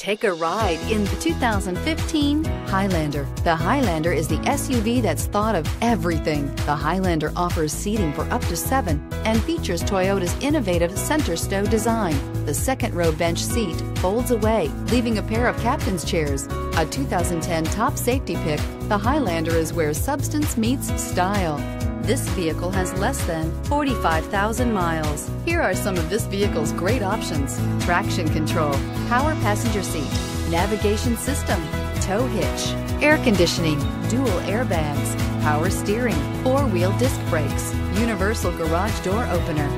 Take a ride in the 2015 Highlander. The Highlander is the SUV that's thought of everything. The Highlander offers seating for up to 7 and features Toyota's innovative center stow design. The second row bench seat folds away, leaving a pair of captain's chairs. A 2010 top safety pick, the Highlander is where substance meets style. This vehicle has less than 45,000 miles. Here are some of this vehicle's great options: traction control, power passenger seat, navigation system, tow hitch, air conditioning, dual airbags, power steering, four-wheel disc brakes, universal garage door opener.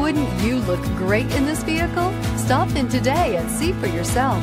Wouldn't you look great in this vehicle? Stop in today and see for yourself.